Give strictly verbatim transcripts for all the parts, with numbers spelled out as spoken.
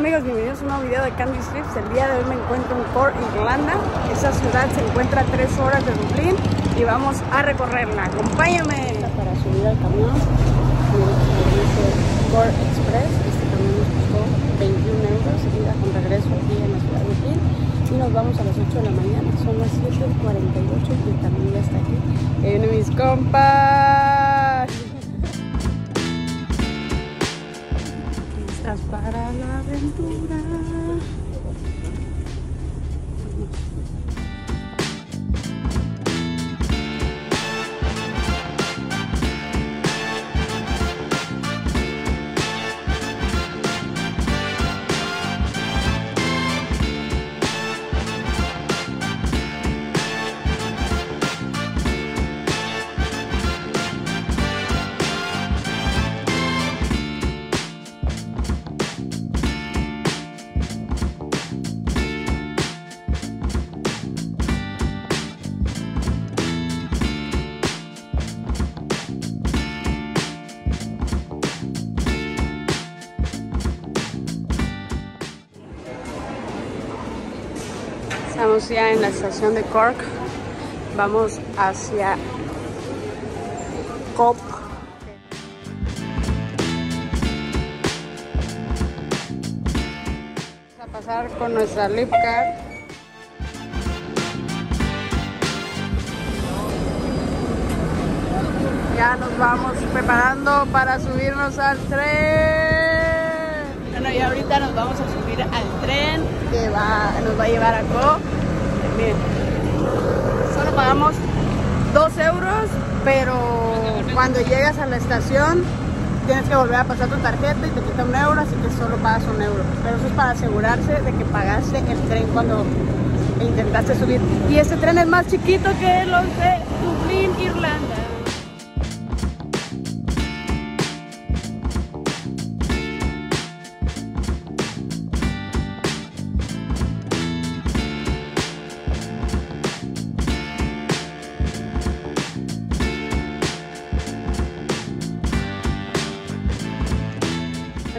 Hola amigos, bienvenidos a un nuevo video de Candy's Trips. El día de hoy me encuentro en Cork, Irlanda. Esa ciudad se encuentra a tres horas de Dublín y vamos a recorrerla. Acompáñame. Para subir al camión, dice Cork Express. Este camión nos costó veintiún euros, ida con regreso aquí en la ciudad de Dublín. Y nos vamos a las ocho de la mañana, son las siete cuarenta y ocho y el camión ya está aquí. Ahí vienen mis compas. Para la aventura. Estamos ya en la estación de Cork, vamos hacia Cobh. Vamos a pasar con nuestra lift card. Ya nos vamos preparando para subirnos al tren. Bueno, y ahorita nos vamos a subir al tren que va, nos va a llevar a Cobh. Miren, solo pagamos dos euros, pero cuando llegas a la estación tienes que volver a pasar tu tarjeta y te quita un euro, así que solo pagas un euro. Pero eso es para asegurarse de que pagaste el tren cuando intentaste subir. Y este tren es más chiquito que los de Dublín, Irlanda.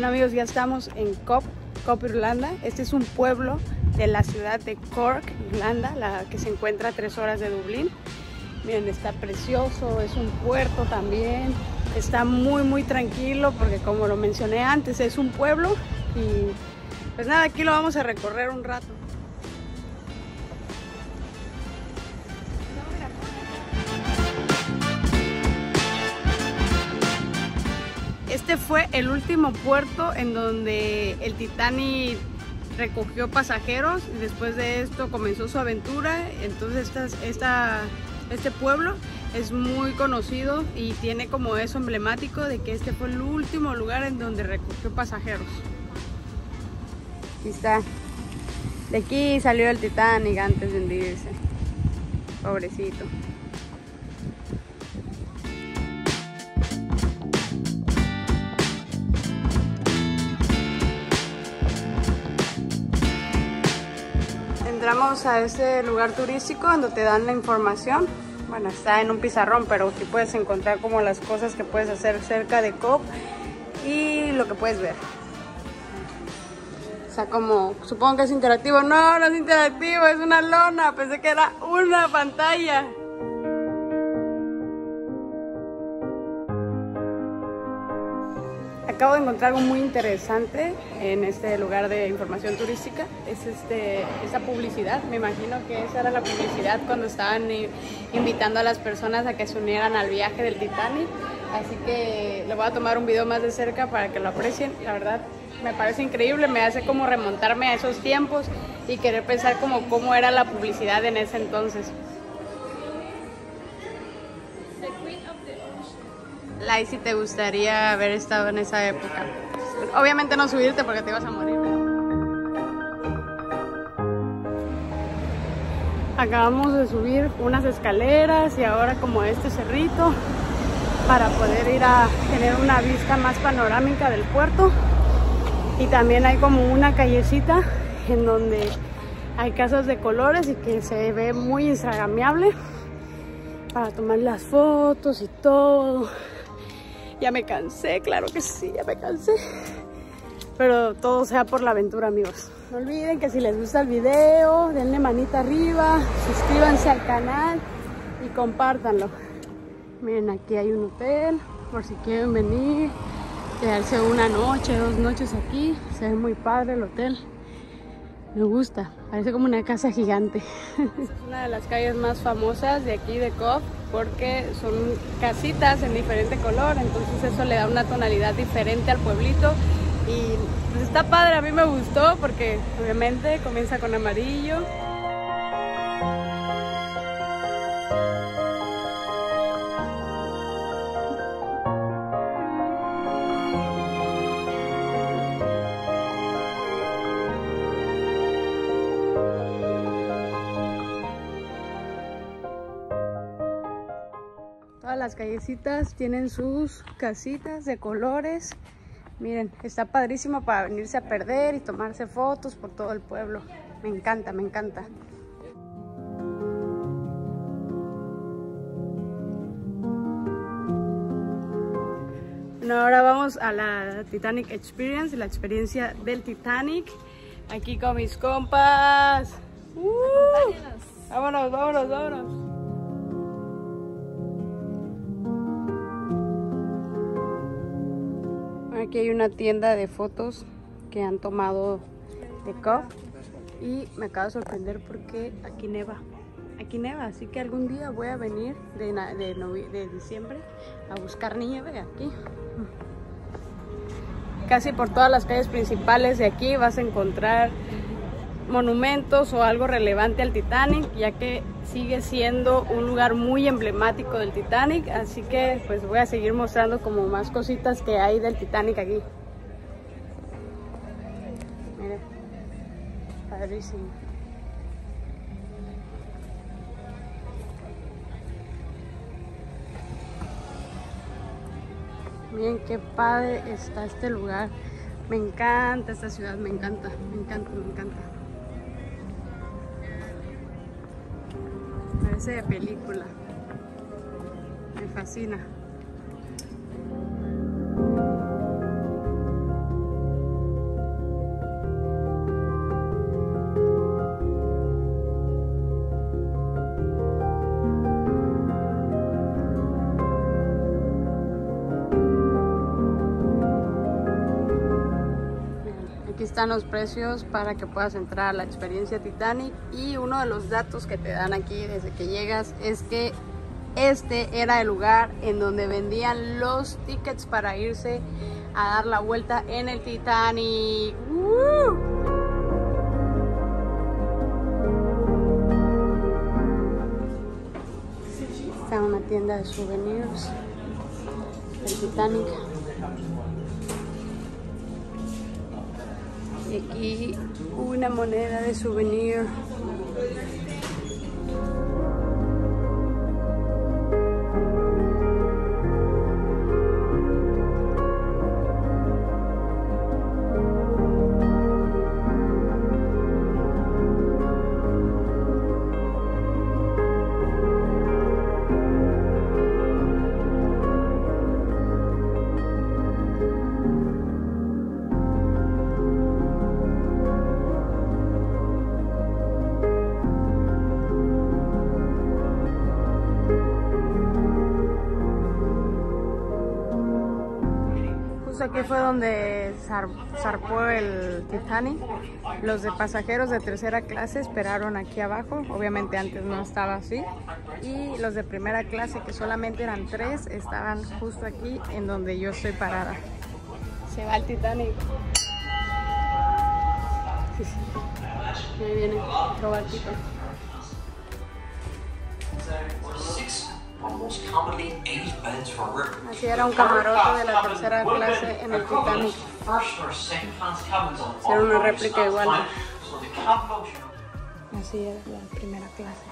Bueno amigos, ya estamos en Cobh, Cobh, Irlanda. Este es un pueblo de la ciudad de Cork, Irlanda, la que se encuentra a tres horas de Dublín. Miren, está precioso, es un puerto también. Está muy, muy tranquilo porque, como lo mencioné antes, es un pueblo. Y pues nada, aquí lo vamos a recorrer un rato. Este fue el último puerto en donde el Titanic recogió pasajeros y después de esto comenzó su aventura. Entonces esta, esta, este pueblo es muy conocido y tiene como eso emblemático de que este fue el último lugar en donde recogió pasajeros. Aquí está. De aquí salió el Titanic antes de hundirse. Pobrecito. Entramos a este lugar turístico donde te dan la información. Bueno, está en un pizarrón, pero aquí puedes encontrar como las cosas que puedes hacer cerca de Cobh y lo que puedes ver. O sea, como supongo que es interactivo. No, no es interactivo, es una lona. Pensé que era una pantalla. Acabo de encontrar algo muy interesante en este lugar de información turística, es este, esa publicidad. Me imagino que esa era la publicidad cuando estaban invitando a las personas a que se unieran al viaje del Titanic, así que le voy a tomar un video más de cerca para que lo aprecien. La verdad me parece increíble, me hace como remontarme a esos tiempos y querer pensar como cómo era la publicidad en ese entonces. Lai, si te gustaría haber estado en esa época. Obviamente no subirte porque te ibas a morir. Acabamos de subir unas escaleras y ahora como este cerrito para poder ir a tener una vista más panorámica del puerto. Y también hay como una callecita en donde hay casas de colores y que se ve muy instagramable para tomar las fotos y todo. Ya me cansé, claro que sí, ya me cansé. pero todo sea por la aventura, amigos. No olviden que si les gusta el video, denle manita arriba, suscríbanse al canal y compártanlo. Miren, aquí hay un hotel, por si quieren venir, quedarse una noche, dos noches aquí. Se ve muy padre el hotel. Me gusta, parece como una casa gigante. Es una de las calles más famosas de aquí de Cobh porque son casitas en diferente color, entonces eso le da una tonalidad diferente al pueblito y pues está padre, a mí me gustó porque obviamente comienza con amarillo. Las callecitas tienen sus casitas de colores. Miren, está padrísimo para venirse a perder y tomarse fotos por todo el pueblo. Me encanta, me encanta. Bueno, ahora vamos a la Titanic Experience, la experiencia del Titanic. Aquí con mis compas. ¡Uh! Vámonos, vámonos, vámonos. Aquí hay una tienda de fotos que han tomado de Cobh y me acabo de sorprender porque aquí neva, aquí neva, así que algún día voy a venir de, de, de diciembre a buscar nieve aquí. Casi por todas las calles principales de aquí vas a encontrar monumentos o algo relevante al Titanic, ya que sigue siendo un lugar muy emblemático del Titanic, así que pues voy a seguir mostrando como más cositas que hay del Titanic aquí. Miren, padrísimo. Miren qué padre está este lugar. Me encanta esta ciudad, me encanta, me encanta, me encanta. De película, me fascina. Aquí están los precios para que puedas entrar a la experiencia Titanic, y uno de los datos que te dan aquí desde que llegas es que este era el lugar en donde vendían los tickets para irse a dar la vuelta en el Titanic. ¡Uh! Está una tienda de souvenirs del Titanic. Y aquí una moneda de souvenir. Aquí fue donde zarpó el Titanic. Los de pasajeros de tercera clase esperaron aquí abajo, obviamente antes no estaba así, y los de primera clase, que solamente eran tres, estaban justo aquí en donde yo estoy parada. Se va el Titanic. Sí, sí. Ahí viene otro barquito. Así era un camarote de la tercera clase en el Titanic. Era una réplica igual. Así era la primera clase.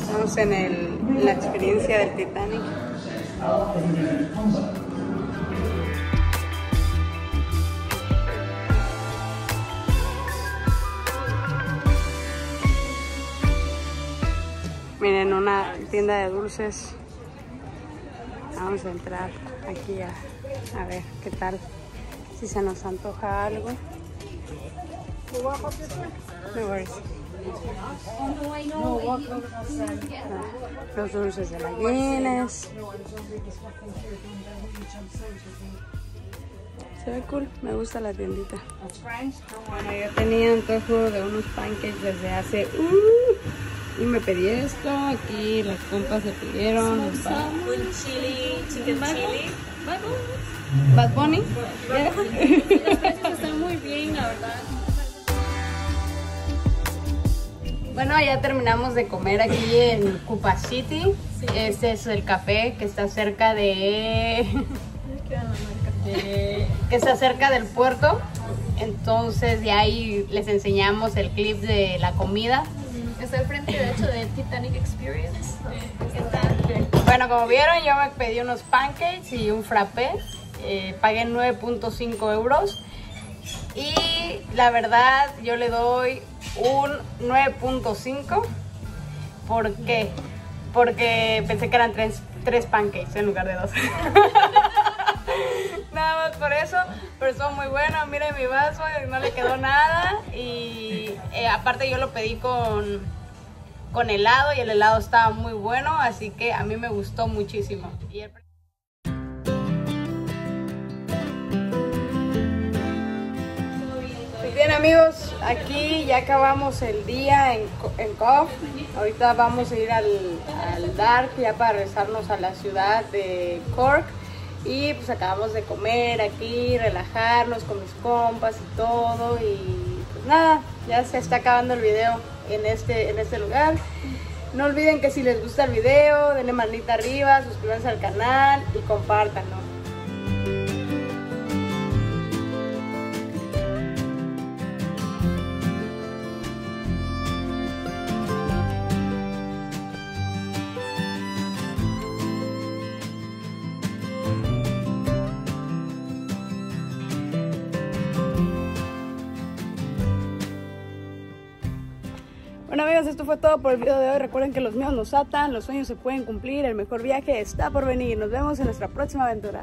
Estamos en, el, en la experiencia del Titanic. Miren, una tienda de dulces. Vamos a entrar aquí a, a ver qué tal, si se nos antoja algo. No worries. Los dulces de las Guinness. Se ve cool, me gusta la tiendita. Bueno, yo tenía antojo de unos pancakes desde hace... Uh, y me pedí esto, aquí las compas se pidieron. Un chili, chicken chili. Bad Bunny. Los precios están muy bien, la verdad. Bueno, ya terminamos de comer aquí en Cupa City. Sí. Este es el café que está cerca de... Eh, que está cerca del puerto. Entonces de ahí les enseñamos el clip de la comida. Está al frente de hecho de Titanic Experience. Bueno, como vieron, yo me pedí unos pancakes y un frappé, eh, pagué nueve punto cinco euros y la verdad yo le doy un nueve punto cinco. ¿Por qué? Porque pensé que eran tres, tres pancakes en lugar de dos. Nada más por eso, pero son muy buenos. Miren mi vaso, no le quedó nada. Y eh, aparte yo lo pedí con, con helado y el helado estaba muy bueno, así que a mí me gustó muchísimo. Y el... Pues bien amigos, aquí ya acabamos el día en, en Cobh. Ahorita vamos a ir al, al dark ya para regresarnos a la ciudad de Cork. Y pues acabamos de comer aquí, relajarnos con mis compas y todo. Y pues nada, ya se está acabando el video en este, en este lugar. No olviden que si les gusta el video, denle manita arriba, suscríbanse al canal y compártanlo. Bueno amigos, esto fue todo por el video de hoy. Recuerden que los miedos nos atan, los sueños se pueden cumplir, el mejor viaje está por venir. Nos vemos en nuestra próxima aventura.